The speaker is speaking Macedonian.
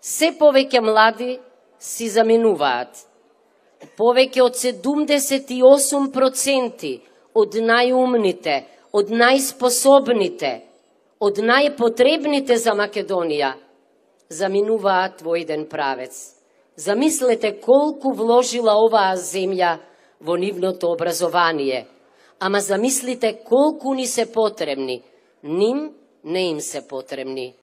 Се повеќе млади си заминуваат. Повеќе од 78% од најумните, од најспособните, од најпотребните за Македонија заминуваат во еден правец. Замислете колку вложила оваа земја во нивното образование, ама замислите колку ни се потребни. Ним не им се потребни.